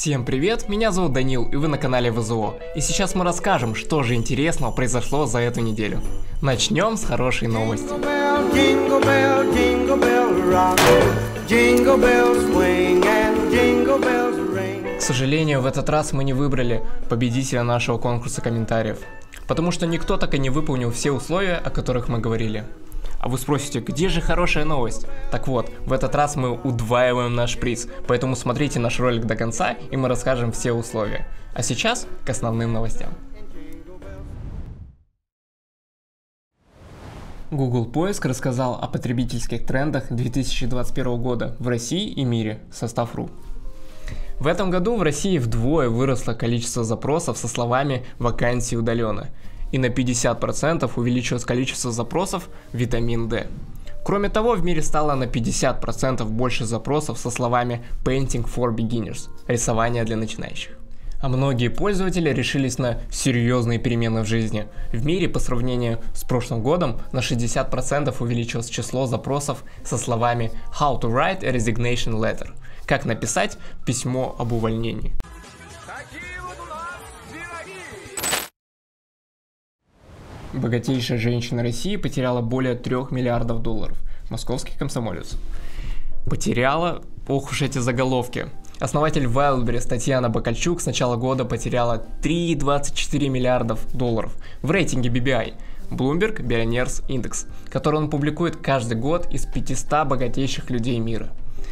Всем привет, меня зовут Данил и вы на канале ВЗО, и сейчас мы расскажем, что же интересного произошло за эту неделю. Начнем с хорошей новости. К сожалению, в этот раз мы не выбрали победителя нашего конкурса комментариев, потому что никто так и не выполнил все условия, о которых мы говорили. А вы спросите, где же хорошая новость? Так вот, в этот раз мы удваиваем наш приз, поэтому смотрите наш ролик до конца, и мы расскажем все условия. А сейчас к основным новостям. Google Поиск рассказал о потребительских трендах 2021 года в России и мире, состав.ру. В этом году в России вдвое выросло количество запросов со словами «вакансии удаленно», и на 50% увеличилось количество запросов «Витамин D». Кроме того, в мире стало на 50% больше запросов со словами «Painting for Beginners» – рисование для начинающих. А многие пользователи решились на серьезные перемены в жизни. В мире по сравнению с прошлым годом на 60% увеличилось число запросов со словами «How to write a resignation letter» – «Как написать письмо об увольнении». Богатейшая женщина России потеряла более 3 миллиардов долларов. Московский комсомолец. Потеряла? Ох уж эти заголовки. Основатель Wildberries Татьяна Бакальчук с начала года потеряла 3,24 миллиардов долларов в рейтинге BBI, Bloomberg Billionaires Индекс, который он публикует каждый год из 500 богатейших людей мира.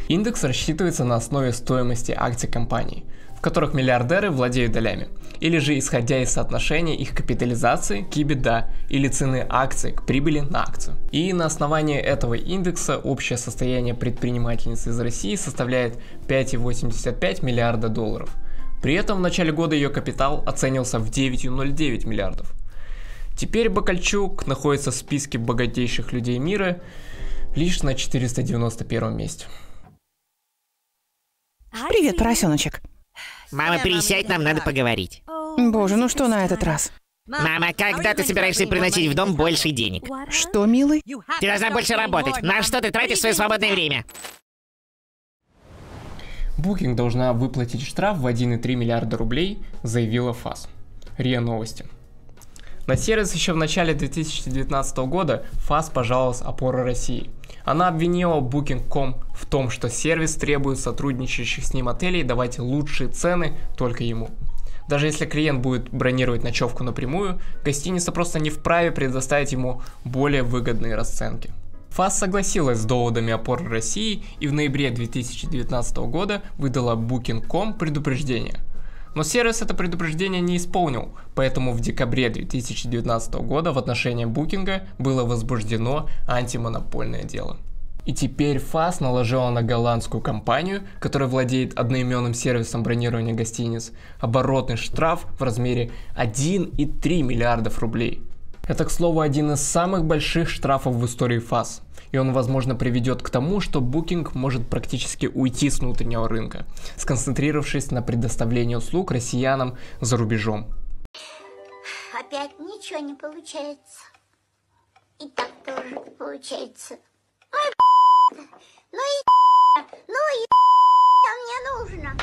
Индекс рассчитывается на основе стоимости акций компаний, в которых миллиардеры владеют долями, или же исходя из соотношения их капитализации к EBITDA или цены акций к прибыли на акцию. И на основании этого индекса общее состояние предпринимательницы из России составляет 5,85 миллиарда долларов. При этом в начале года ее капитал оценивался в 9,09 миллиардов. Теперь Бакальчук находится в списке богатейших людей мира лишь на 491 месте. Привет, поросеночек. Мама, пересядь, нам надо поговорить. Боже, ну что на этот раз? Мама, когда ты собираешься приносить в дом больше денег? Что, милый? Ты должна больше работать. На что ты тратишь свое свободное время? Booking должна выплатить штраф в 1,3 миллиарда рублей, заявила ФАС. РИА Новости. На сервис еще в начале 2019 года ФАС пожаловалась опора России. Она обвинила Booking.com в том, что сервис требует сотрудничающих с ним отелей давать лучшие цены только ему. Даже если клиент будет бронировать ночевку напрямую, гостиница просто не вправе предоставить ему более выгодные расценки. ФАС согласилась с доводами опоры России и в ноябре 2019 года выдала Booking.com предупреждение. Но сервис это предупреждение не исполнил, поэтому в декабре 2019 года в отношении Booking было возбуждено антимонопольное дело. И теперь ФАС наложила на голландскую компанию, которая владеет одноименным сервисом бронирования гостиниц, оборотный штраф в размере 1,3 миллиардов рублей. Это, к слову, один из самых больших штрафов в истории ФАС. И он, возможно, приведет к тому, что Booking может практически уйти с внутреннего рынка, сконцентрировавшись на предоставлении услуг россиянам за рубежом. Опять ничего не получается. И так тоже не получается. Ой, ну и мне нужно.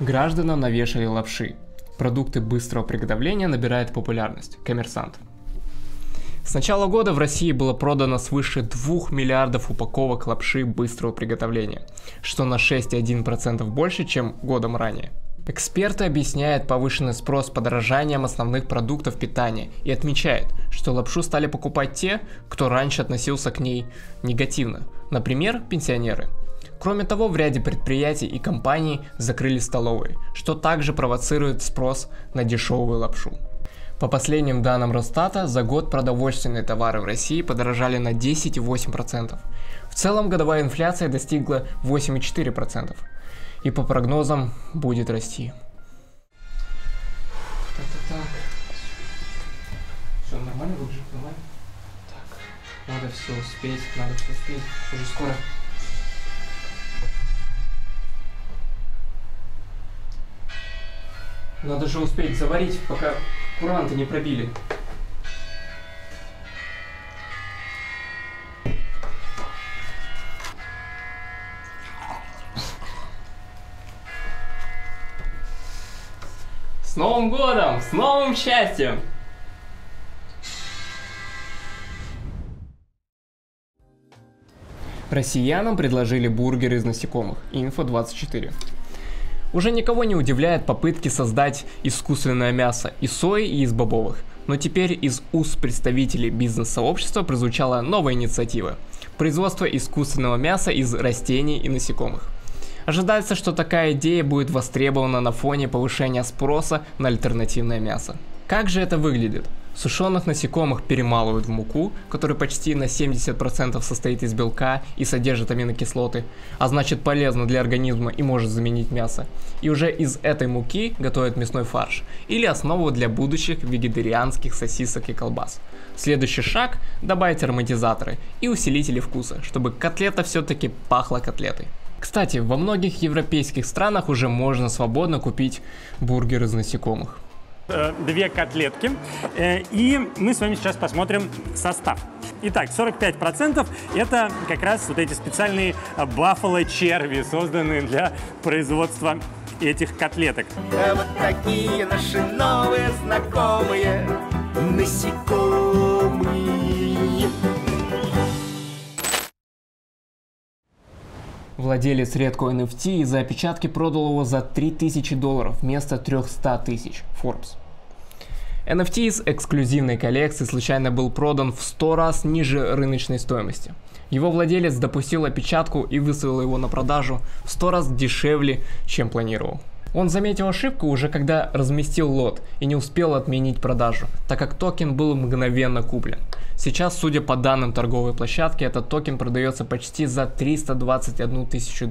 Гражданам навешали лапши. Продукты быстрого приготовления набирают популярность. Коммерсант. С начала года в России было продано свыше 2 миллиардов упаковок лапши быстрого приготовления, что на 6,1% больше, чем годом ранее. Эксперты объясняют повышенный спрос подорожанием основных продуктов питания и отмечают, что лапшу стали покупать те, кто раньше относился к ней негативно, например, пенсионеры. Кроме того, в ряде предприятий и компаний закрыли столовые, что также провоцирует спрос на дешевую лапшу. По последним данным Росстата, за год продовольственные товары в России подорожали на 10,8%. В целом годовая инфляция достигла 8,4%. И по прогнозам будет расти. Все нормально, выглядит нормально? Так, надо все успеть, уже скоро. Надо же успеть заварить, пока куранты не пробили. С Новым годом! С новым счастьем! Россиянам предложили бургер из насекомых. Инфо24. Уже никого не удивляют попытки создать искусственное мясо из сои и из бобовых. Но теперь из уст представителей бизнес-сообщества прозвучала новая инициатива – производство искусственного мяса из растений и насекомых. Ожидается, что такая идея будет востребована на фоне повышения спроса на альтернативное мясо. Как же это выглядит? Сушеных насекомых перемалывают в муку, которая почти на 70% состоит из белка и содержит аминокислоты, а значит полезна для организма и может заменить мясо. И уже из этой муки готовят мясной фарш или основу для будущих вегетарианских сосисок и колбас. Следующий шаг – добавить ароматизаторы и усилители вкуса, чтобы котлета все-таки пахла котлетой. Кстати, во многих европейских странах уже можно свободно купить бургер из насекомых. Две котлетки, и мы с вами сейчас посмотрим состав. Итак, 45% это как раз вот эти специальные баффало-черви, созданные для производства этих котлеток. А вот такие наши новые знакомые насекомые. Владелец редкого NFT из-за опечатки продал его за $3000 вместо 300 тысяч. Forbes. NFT из эксклюзивной коллекции случайно был продан в 100 раз ниже рыночной стоимости. Его владелец допустил опечатку и выставил его на продажу в 100 раз дешевле, чем планировал. Он заметил ошибку уже когда разместил лот и не успел отменить продажу, так как токен был мгновенно куплен. Сейчас, судя по данным торговой площадки, этот токен продается почти за $321 тысячу.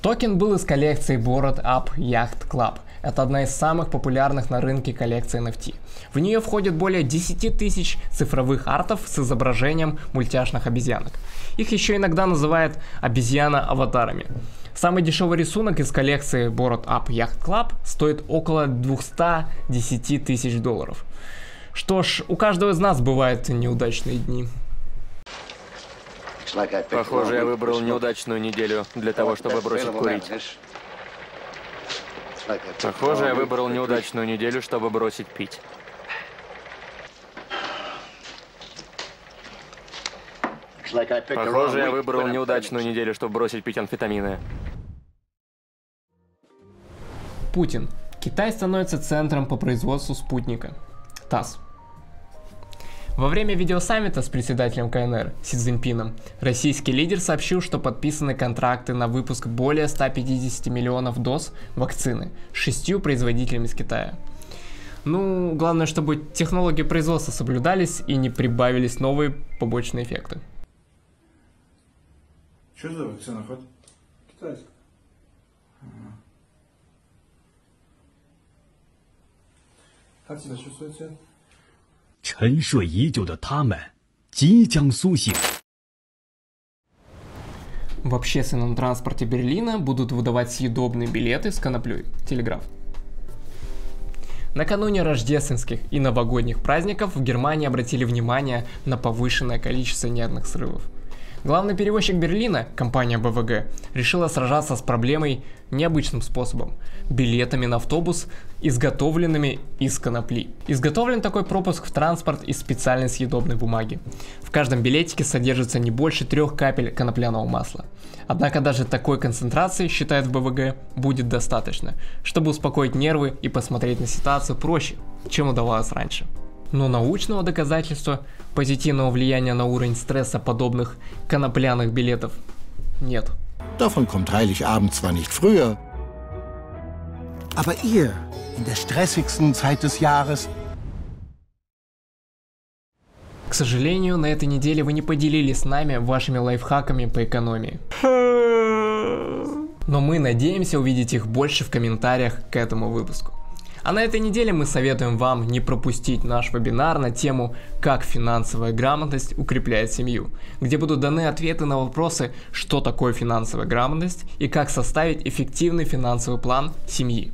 Токен был из коллекции Bored Ape Yacht Club. Это одна из самых популярных на рынке коллекций NFT. В нее входит более 10 тысяч цифровых артов с изображением мультяшных обезьянок. Их еще иногда называют обезьяна-аватарами. Самый дешевый рисунок из коллекции Bored Ape Yacht Club стоит около $210 тысяч. Что ж, у каждого из нас бывают неудачные дни. Похоже, я выбрал неудачную неделю для того, чтобы бросить курить. Похоже, я выбрал неудачную неделю, чтобы бросить пить. Похоже, я выбрал неудачную неделю, чтобы бросить пить амфетамины. Путин. Китай становится центром по производству спутника. ТАСС. Во время видеосаммита с председателем КНР Си Цзиньпином российский лидер сообщил, что подписаны контракты на выпуск более 150 миллионов доз вакцины с 6 производителями из Китая. Ну, главное, чтобы технологии производства соблюдались и не прибавились новые побочные эффекты. Что за вакцина хоть? Китайская. Как себя чувствуете? 沉睡已久的他们即将苏醒. В общественном транспорте Берлина будут выдавать съедобные билеты с коноплей. Телеграф. Накануне рождественских и новогодних праздников в Германии обратили внимание на повышенное количество нервных срывов. Главный перевозчик Берлина, компания БВГ, решила сражаться с проблемой необычным способом – билетами на автобус, изготовленными из конопли. Изготовлен такой пропуск в транспорт из специальной съедобной бумаги. В каждом билетике содержится не больше 3 капель конопляного масла. Однако даже такой концентрации, считает БВГ, будет достаточно, чтобы успокоить нервы и посмотреть на ситуацию проще, чем удавалось раньше. Но научного доказательства позитивного влияния на уровень стресса подобных конопляных билетов нет. Davon kommt Heiligabend zwar nicht früher, aber ihr in der stressigsten Zeit des Jahres. К сожалению, на этой неделе вы не поделились с нами вашими лайфхаками по экономии. Но мы надеемся увидеть их больше в комментариях к этому выпуску. А на этой неделе мы советуем вам не пропустить наш вебинар на тему «Как финансовая грамотность укрепляет семью», где будут даны ответы на вопросы, что такое финансовая грамотность и как составить эффективный финансовый план семьи.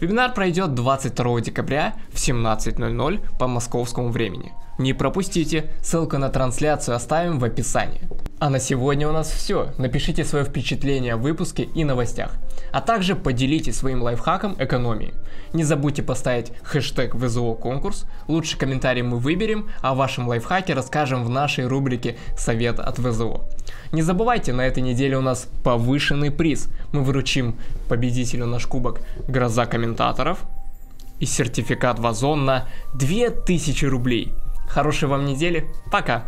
Вебинар пройдет 22 декабря в 17:00 по московскому времени. Не пропустите, ссылку на трансляцию оставим в описании. А на сегодня у нас все. Напишите свое впечатление о выпуске и новостях. а также поделитесь своим лайфхаком экономии. Не забудьте поставить хэштег ВЗО конкурс, лучший комментарий мы выберем, а о вашем лайфхаке расскажем в нашей рубрике «Совет от ВЗО». Не забывайте, на этой неделе у нас повышенный приз. Мы вручим победителю наш кубок «Гроза комментаторов» и сертификат в Озон на 2000 рублей. Хорошей вам недели, пока!